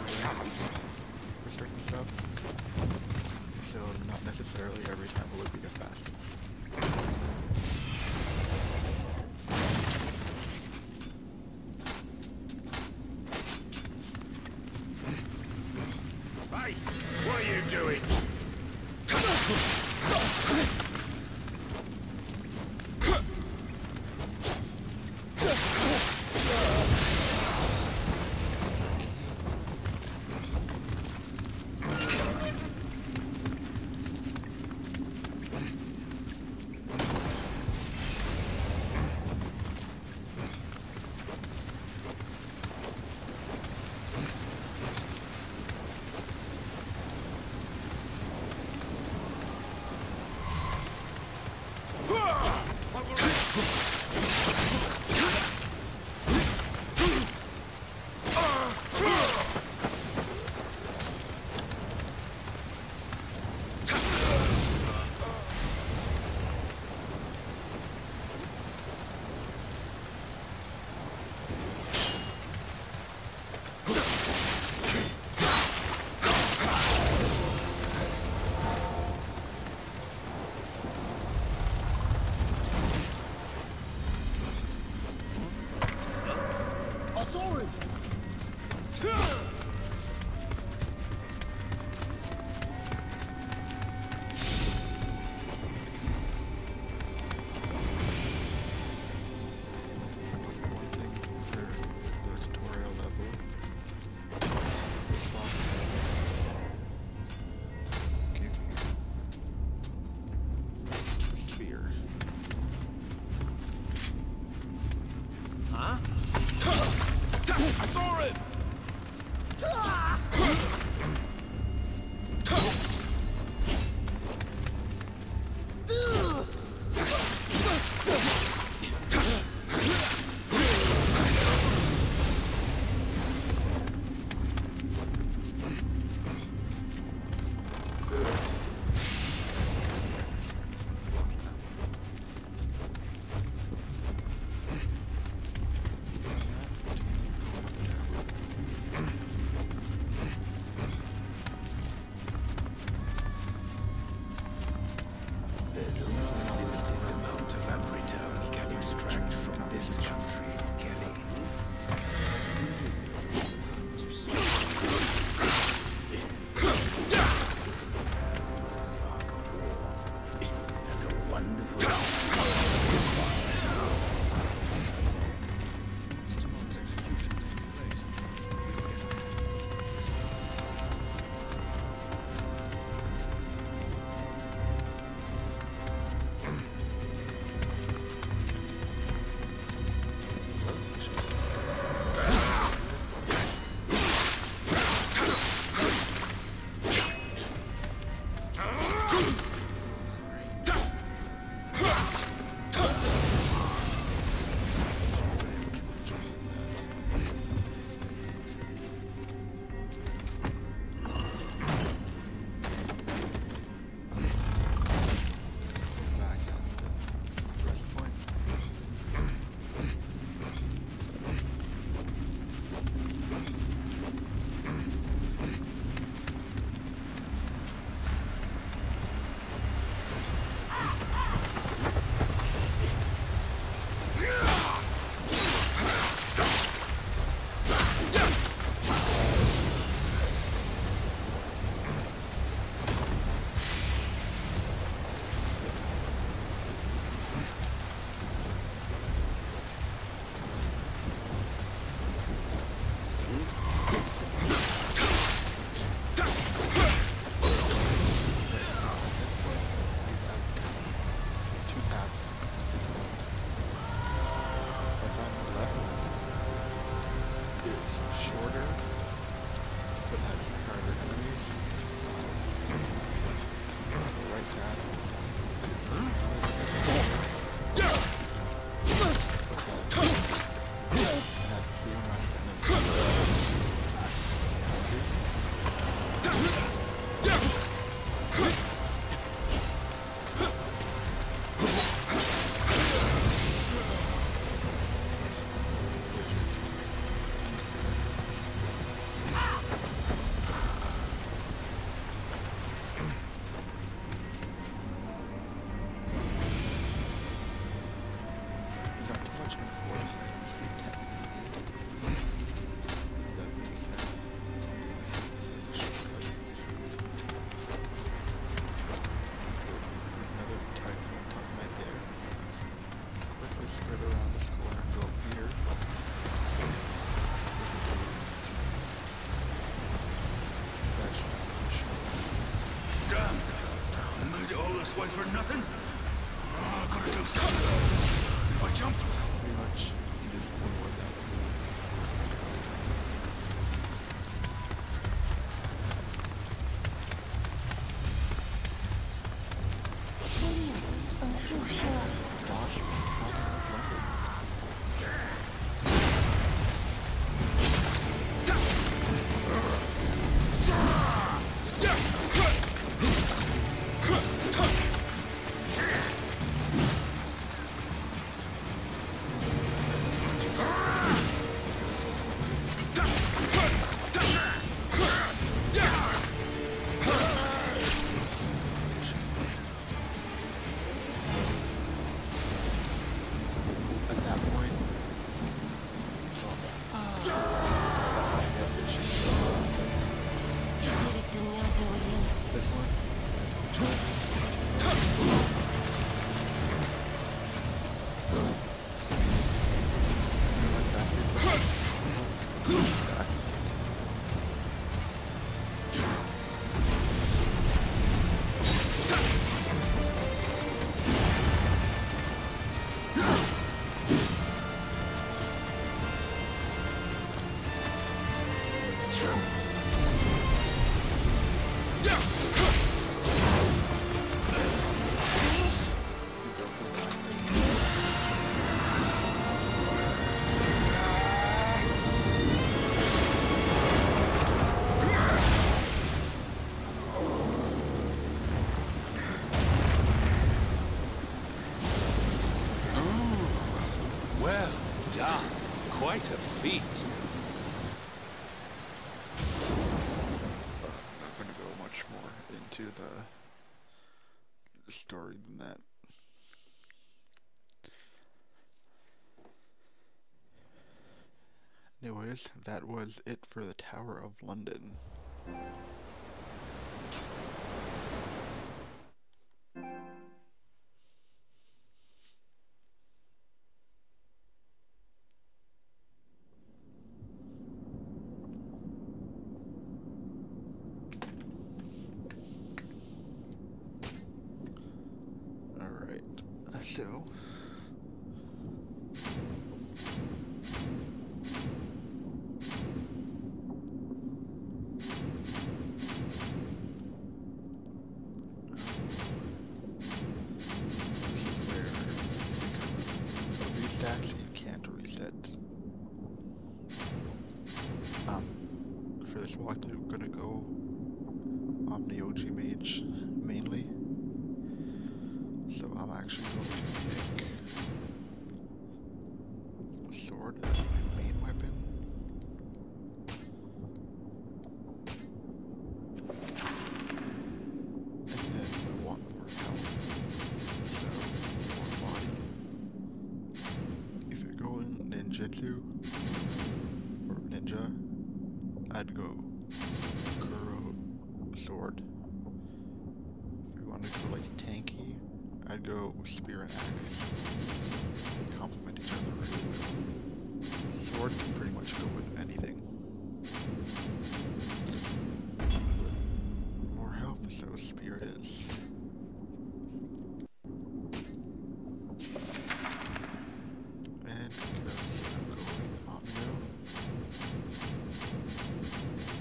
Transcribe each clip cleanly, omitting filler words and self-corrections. for certain stuff. So not necessarily every time will it be the fastest. away for nothing. I gotta do something. If I jump, pretty much you just won't work that way. Quite a feat. I'm not going to go much more into the story than that. Anyways, that was it for the Tower of London. So, these stacks you can't reset. For this walkthrough, I'm gonna go Omnyo Magic mainly. So I'm actually going to pick a sword as my main weapon. And then I want more power. So more body. If you're going ninjutsu or ninja, I'd go Kuro sword. If you want to go like tanky, I'd go spear and axe. They complement each other really well. Sword can pretty much go with anything. But more health, so spear it is. And because I'm going Omnyo,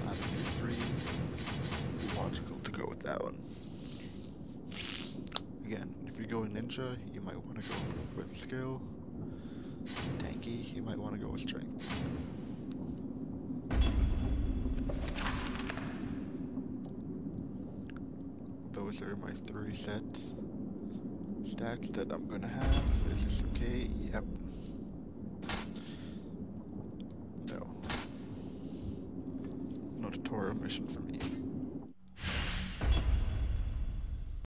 out of these three, logical to go with that one. Again, if you're going ninja, you might want to go with skill. Tanky, you might want to go with strength. Those are my three sets. Stacks that I'm gonna have. Is this okay? Yep. No. No tutorial mission for me.